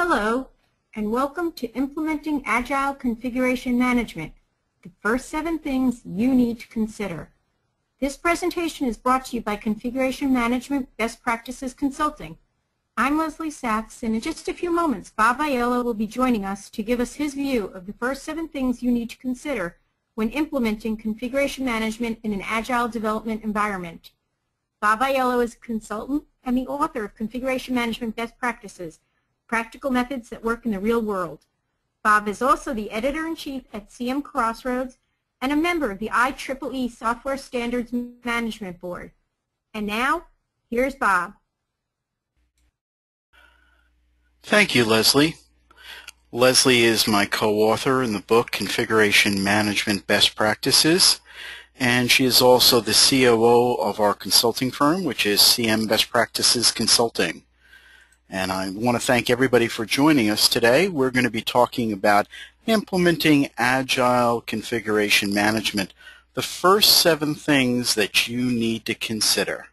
Hello, and welcome to Implementing Agile Configuration Management, the first 7 things you need to consider. This presentation is brought to you by Configuration Management Best Practices Consulting. I'm Leslie Sachs, and in just a few moments, Bob Aiello will be joining us to give us his view of the first 7 things you need to consider when implementing configuration management in an agile development environment. Bob Aiello is a consultant and the author of Configuration Management Best Practices, Practical Methods that Work in the Real World. Bob is also the Editor-in-Chief at CM Crossroads and a member of the IEEE Software Standards Management Board. And now, here's Bob. Thank you, Leslie. Leslie is my co-author in the book Configuration Management Best Practices, and she is also the COO of our consulting firm, which is CM Best Practices Consulting. And I want to thank everybody for joining us today. We're going to be talking about implementing Agile Configuration Management, the first 7 things that you need to consider.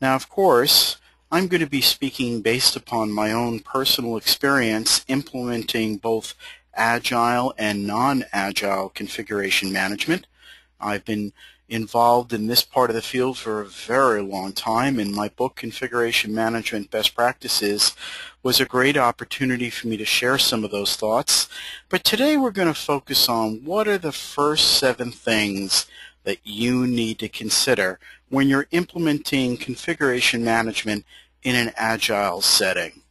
Now, of course, I'm going to be speaking based upon my own personal experience implementing both Agile and non-Agile configuration management. I've been involved in this part of the field for a very long time, and my book Configuration Management Best Practices was a great opportunity for me to share some of those thoughts. But today we're going to focus on what are the first 7 things that you need to consider when you're implementing configuration management in an agile setting.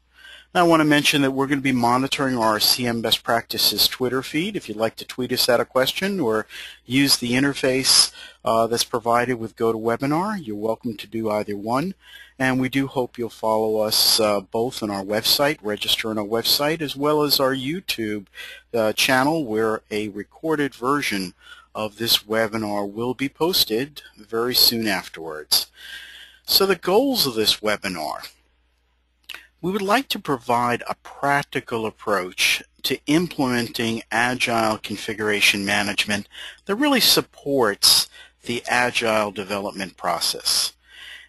Now, I want to mention that we're going to be monitoring our CM Best Practices Twitter feed. If you'd like to tweet us at a question or use the interface that's provided with GoToWebinar, you're welcome to do either one. And we do hope you'll follow us both on our website, register on our website, as well as our YouTube channel, where a recorded version of this webinar will be posted very soon afterwards. So the goals of this webinar: we would like to provide a practical approach to implementing agile configuration management that really supports the agile development process.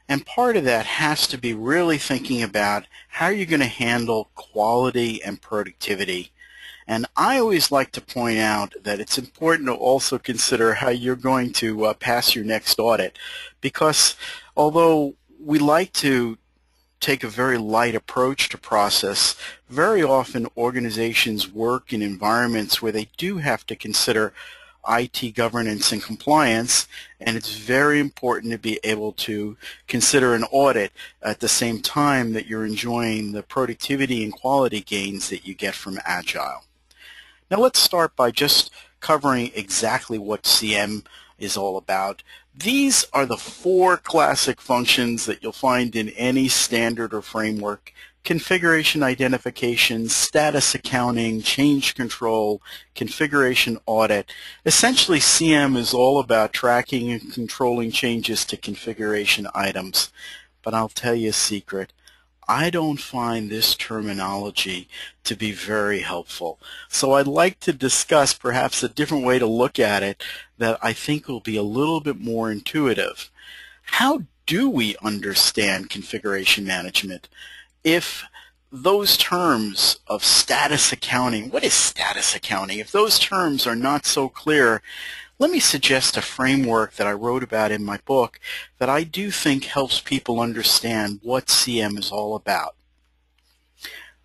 And part of that has to be really thinking about how you're going to handle quality and productivity. And I always like to point out that it's important to also consider how you're going to pass your next audit, because although we like to take a very light approach to process, very often organizations work in environments where they do have to consider IT governance and compliance, and it's very important to be able to consider an audit at the same time that you're enjoying the productivity and quality gains that you get from Agile. Now, let's start by just covering exactly what CM is all about. These are the 4 classic functions that you'll find in any standard or framework: configuration identification, status accounting, change control, configuration audit. Essentially, CM is all about tracking and controlling changes to configuration items. But I'll tell you a secret. I don't find this terminology to be very helpful. So I'd like to discuss perhaps a different way to look at it that I think will be a little bit more intuitive. How do we understand configuration management if those terms of status accounting — what is status accounting? — if those terms are not so clear, let me suggest a framework that I wrote about in my book that I do think helps people understand what CM is all about.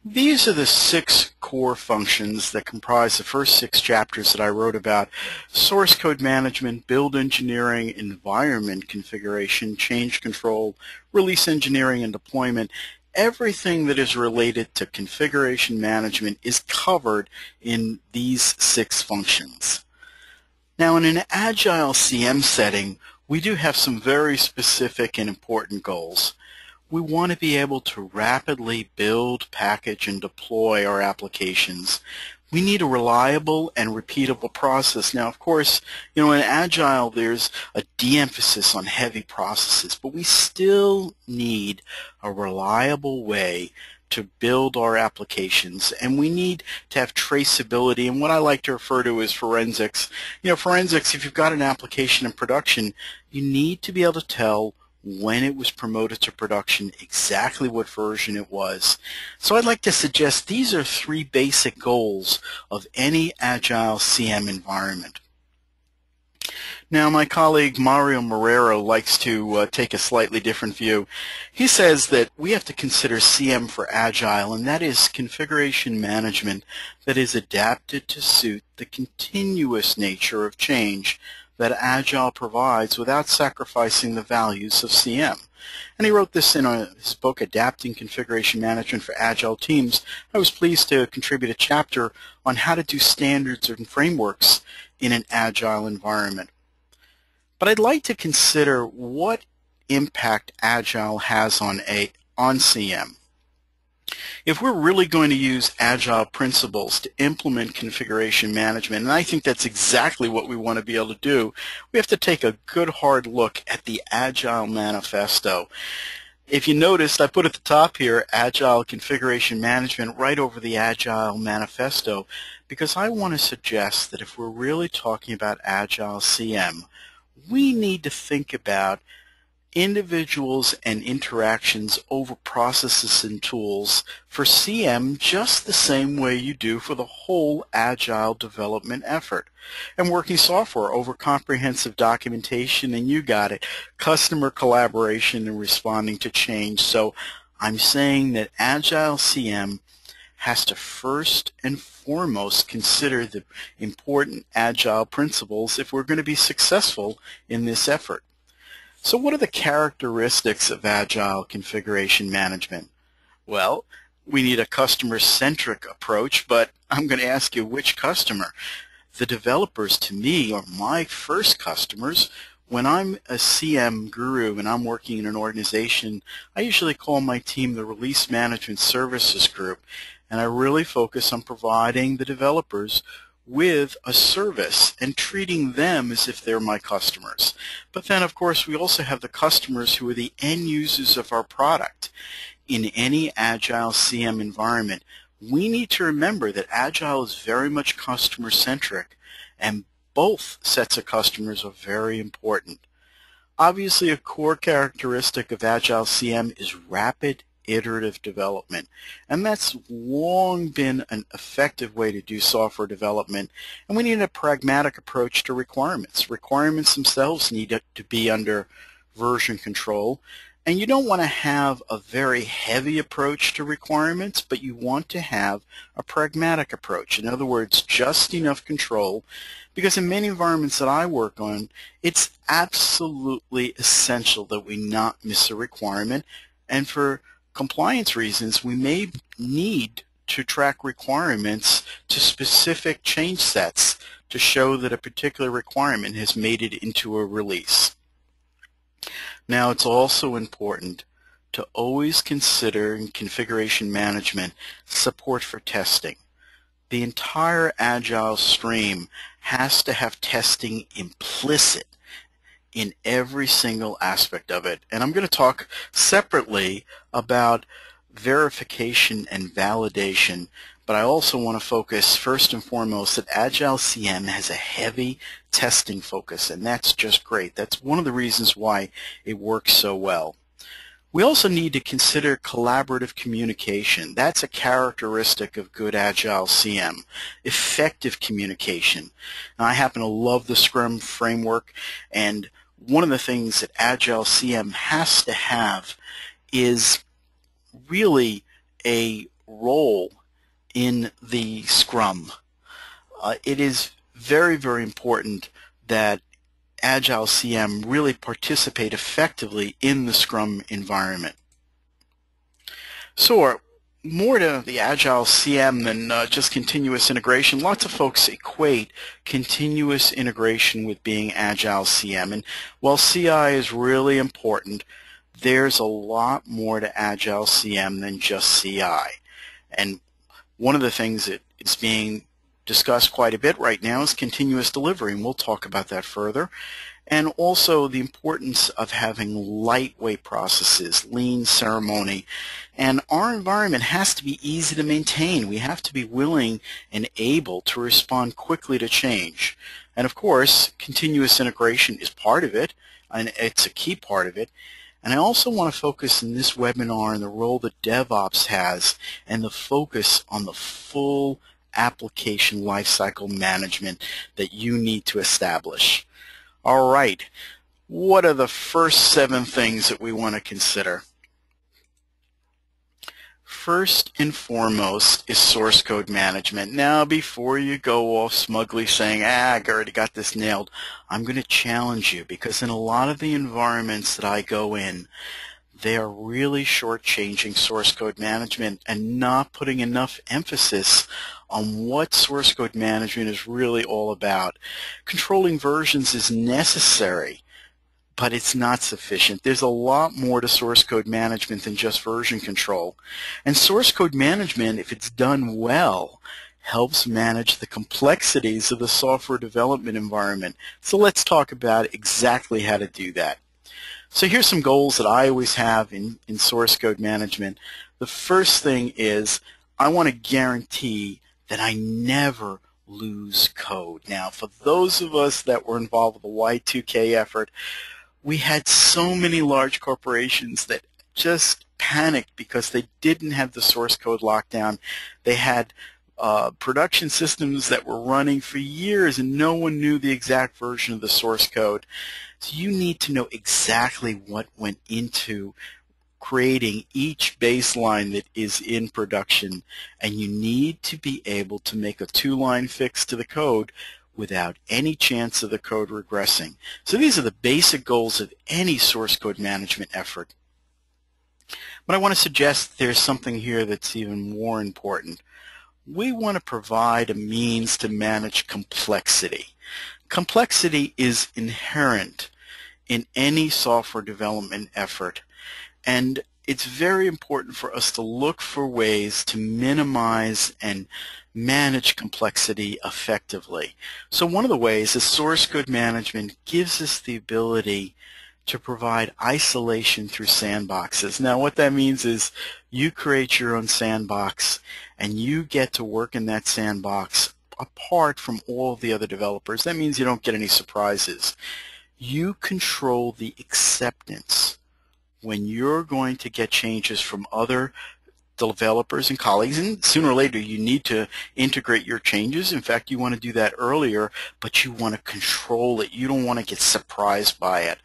These are the 6 core functions that comprise the first 6 chapters that I wrote about: source code management, build engineering, environment configuration, change control, release engineering, and deployment. Everything that is related to configuration management is covered in these 6 functions. Now, in an agile CM setting, we do have some very specific and important goals. We want to be able to rapidly build, package, and deploy our applications. We need a reliable and repeatable process. Now, of course, you know, in agile there's a de-emphasis on heavy processes, but we still need a reliable way to build our applications, and we need to have traceability and what I like to refer to as forensics. You know, forensics — if you've got an application in production, you need to be able to tell when it was promoted to production, exactly what version it was. So I'd like to suggest these are three basic goals of any Agile CM environment. Now, my colleague Mario Moreira likes to take a slightly different view. He says that we have to consider CM for Agile, and that is configuration management that is adapted to suit the continuous nature of change that Agile provides without sacrificing the values of CM. And he wrote this in his book, Adapting Configuration Management for Agile Teams. I was pleased to contribute a chapter on how to do standards and frameworks in an Agile environment. But I'd like to consider what impact Agile has on CM. If we're really going to use Agile principles to implement configuration management, and I think that's exactly what we want to be able to do, we have to take a good hard look at the Agile manifesto. If you noticed, I put at the top here Agile Configuration Management right over the Agile manifesto, because I want to suggest that if we're really talking about Agile CM, we need to think about individuals and interactions over processes and tools for CM just the same way you do for the whole Agile development effort, and working software over comprehensive documentation, and you got it, customer collaboration and responding to change. So I'm saying that Agile CM has to first and foremost consider the important Agile principles if we're going to be successful in this effort. So what are the characteristics of Agile configuration management? Well, we need a customer-centric approach, but I'm going to ask you which customer. The developers, to me, are my first customers. When I'm a CM guru and I'm working in an organization, I usually call my team the Release Management Services Group, and I really focus on providing the developers with a service and treating them as if they're my customers. But then, of course, we also have the customers who are the end users of our product. In any Agile CM environment, we need to remember that Agile is very much customer-centric, and both sets of customers are very important. Obviously, a core characteristic of Agile CM is rapid iterative development, and that's long been an effective way to do software development, and we need a pragmatic approach to requirements. Requirements themselves need to be under version control, and you don't want to have a very heavy approach to requirements, but you want to have a pragmatic approach. In other words, just enough control, because in many environments that I work on, it's absolutely essential that we not miss a requirement, and for compliance reasons, we may need to track requirements to specific change sets to show that a particular requirement has made it into a release. Now, it's also important to always consider in configuration management support for testing. The entire Agile stream has to have testing implicit in every single aspect of it. And I'm going to talk separately about verification and validation, but I also want to focus first and foremost that Agile CM has a heavy testing focus, and that's just great. That's one of the reasons why it works so well. We also need to consider collaborative communication. That's a characteristic of good Agile CM. Effective communication. Now, I happen to love the Scrum framework, and one of the things that Agile CM has to have is really a role in the Scrum. It is very, very important that Agile CM really participate effectively in the Scrum environment. So more to the Agile CM than just continuous integration. Lots of folks equate continuous integration with being Agile CM, and while CI is really important, there's a lot more to Agile CM than just CI. And one of the things that is being discussed quite a bit right now is continuous delivery, and we'll talk about that further. And also the importance of having lightweight processes, lean ceremony. And our environment has to be easy to maintain. We have to be willing and able to respond quickly to change. And of course, continuous integration is part of it, and it's a key part of it. And I also want to focus in this webinar on the role that DevOps has and the focus on the full application lifecycle management that you need to establish. All right, what are the first 7 things that we want to consider? First and foremost is source code management. Now, before you go off smugly saying, I already got this nailed, I'm going to challenge you, because in a lot of the environments that I go in, they are really shortchanging source code management and not putting enough emphasis on what source code management is really all about. Controlling versions is necessary, but it's not sufficient. There's a lot more to source code management than just version control. And source code management, if it's done well, helps manage the complexities of the software development environment. So let's talk about exactly how to do that. So here's some goals that I always have in source code management. The first thing is I want to guarantee that I never lose code. Now, for those of us that were involved with the Y2K effort, we had so many large corporations that just panicked because they didn't have the source code lockdown. They had production systems that were running for years and no one knew the exact version of the source code. So you need to know exactly what went into creating each baseline that is in production, and you need to be able to make a 2-line fix to the code without any chance of the code regressing. So these are the basic goals of any source code management effort. But I want to suggest there's something here that's even more important. We want to provide a means to manage complexity. Complexity is inherent in any software development effort, and it's very important for us to look for ways to minimize and manage complexity effectively. So one of the ways is source code management gives us the ability to provide isolation through sandboxes. Now what that means is you create your own sandbox and you get to work in that sandbox apart from all of the other developers. That means you don't get any surprises. You control the acceptance when you're going to get changes from other developers and colleagues, and sooner or later you need to integrate your changes. In fact, you want to do that earlier, but you want to control it. You don't want to get surprised by it.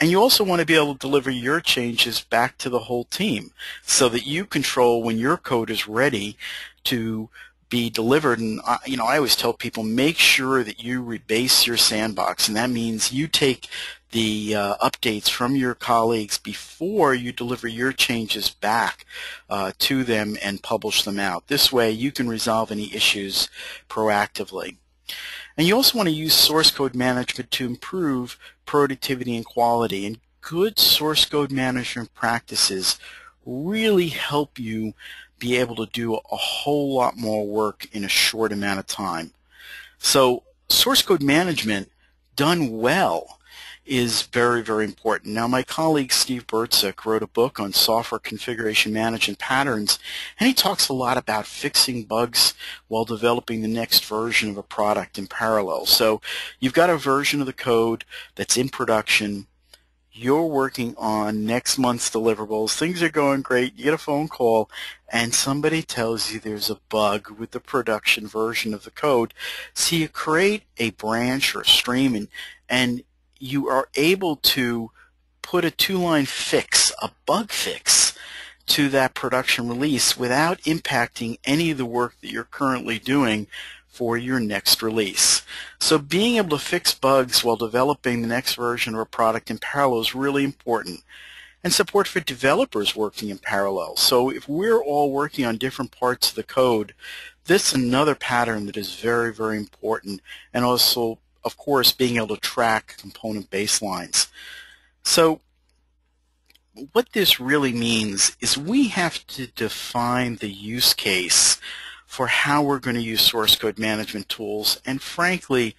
And you also want to be able to deliver your changes back to the whole team so that you control when your code is ready to be delivered. And you know, I always tell people, make sure that you rebase your sandbox, and that means you take the updates from your colleagues before you deliver your changes back to them and publish them out. This way you can resolve any issues proactively. And you also want to use source code management to improve productivity and quality, and good source code management practices really help you be able to do a whole lot more work in a short amount of time. So source code management done well is very, very important. Now, my colleague Steve Bertzik wrote a book on software configuration management patterns, and he talks a lot about fixing bugs while developing the next version of a product in parallel. So you've got a version of the code that's in production, you're working on next month's deliverables, things are going great, you get a phone call, and somebody tells you there's a bug with the production version of the code. So you create a branch or a stream, and you are able to put a 2-line fix, a bug fix, to that production release without impacting any of the work that you're currently doing for your next release. So being able to fix bugs while developing the next version of a product in parallel is really important. And support for developers working in parallel. So if we're all working on different parts of the code, this is another pattern that is very, very important, and also, of course, being able to track component baselines. So what this really means is we have to define the use case for how we're going to use source code management tools, and frankly,